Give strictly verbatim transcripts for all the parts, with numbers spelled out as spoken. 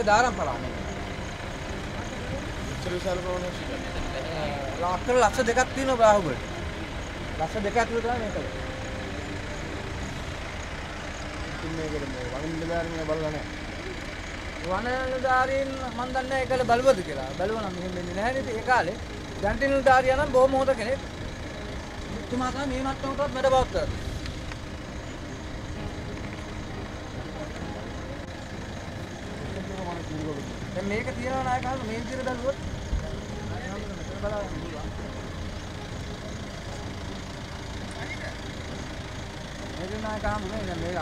दाరం पड़ा ලක්ෂ ලක්ෂ දෙකක් තියෙනවා බ්‍රාහුවල. ලක්ෂ දෙකක් ඇතුළත තමයි මේක. ඉතින් මේකේ මේ වනිදාරින් බලලා නැහැ. වනිදාරින් මම දන්නේ නැහැ ඒකල බලවද කියලා. බලවනම් මෙහෙම වෙන්නේ නැහැ නේද? ඒ කාලේ ජන්ටිනල් දාරියා නම් බොහොම හොඳ කෙනෙක්. මුතුමා තමයි මේ මට්ටමටවත් මඩ බවක් කරා. මේක තියනවා නායක හඳු මේ විදිහට බලුවොත්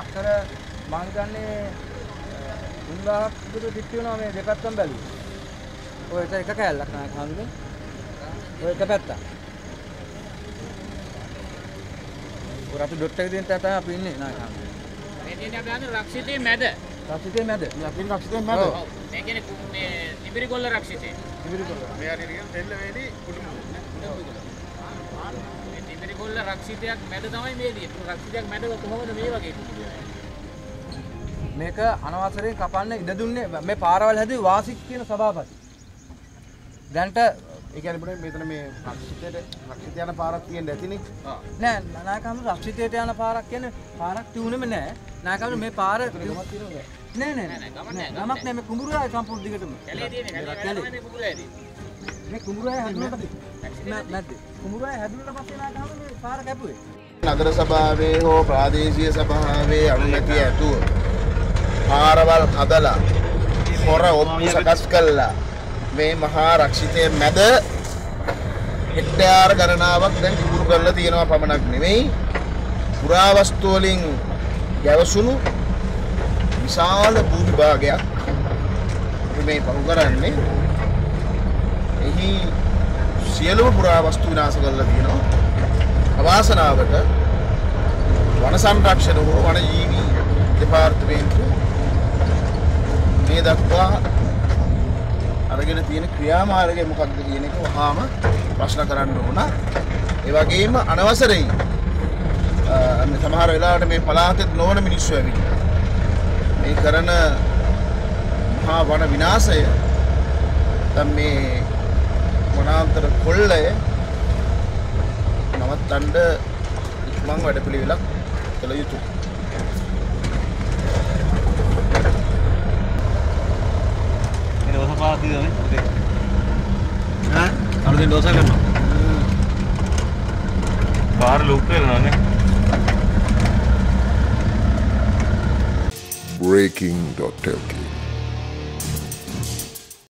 अक्षर मांगता दिखती ना बेपत्तम बैल वो एक ख्याल रखना है खान वो एक बेहता और आप डॉक्टर दिन तक आप नहीं ना खान रक्षित मैद रक्षित मैद रक्षित मैद लेकिन निबिरी गोल रक्षित निबिरी गोल यार ये तेल वेदी कुटुंब කොල්ල රක්ෂිතයක් මැද තමයි මේ දිය. රක්ෂිතයක් මැද කොහොමද මේ වගේ මේක අනවසරයෙන් කපන්න ඉඩ දුන්නේ මේ පාරවල් හැදුවේ වාසික් කියන සභාපති. දැන්ට ඒ කියන්නේ මොකද මෙතන මේ රක්ෂිතයට රක්ෂිත යන පාරක් තියෙන්නේ නැතිනේ. නෑ නායකම රක්ෂිතයට යන පාරක් කියන්නේ පාරක් තියුනේම නෑ. නායකම මේ පාර ගමක් තියෙනවද? නෑ නෑ නෑ ගමක් නෑ. ගමක් නෑ මේ කුඹුරායි සම්පූර්ණ දිගටම. කැලේ තියෙන කැලේ කුඹුරායි. මේ කුඹුරායි හඳුනනද? नगर सभा प्रादेशीय सभा अनुमति हारवल अदल होर सकस्कल मे महारक्षित मेद हेक्टेयर गणनावल तीन पमनग्निवे पुरावस्तुलिंग यवसुनु विशाल भूमि भाग्य मे पहुरा यही සියලුම පුරා වස්තු විනාශ කරලා තියෙනවා. අවාසනාවට වන සංරක්ෂණ හෝ වන ජීවි දෙපාර්තමේන්තුව මේ දක්වා අරගෙන තියෙන ක්‍රියාමාර්ගය මොකක්ද කියන එක වහාම ප්‍රශ්න කරන්න ඕන. ඒ වගේම අනවසරයි සමහර වෙලාවට මේ පළාතේ නොවන මිනිස්සු ඇවිල්ලා මේ කරන මහා වන විනාශය තමයි වනාන්තර කොල්ලය නවත්තන්න ඉක්මන් වැඩපිළිවෙලක් කළ යුතුයි. මේ දවස් පාස් දිනනේ ඔතේ. හා? අර දෙන දවස් ගන්න. පාර ලොක් වෙනවානේ. breaking dot l k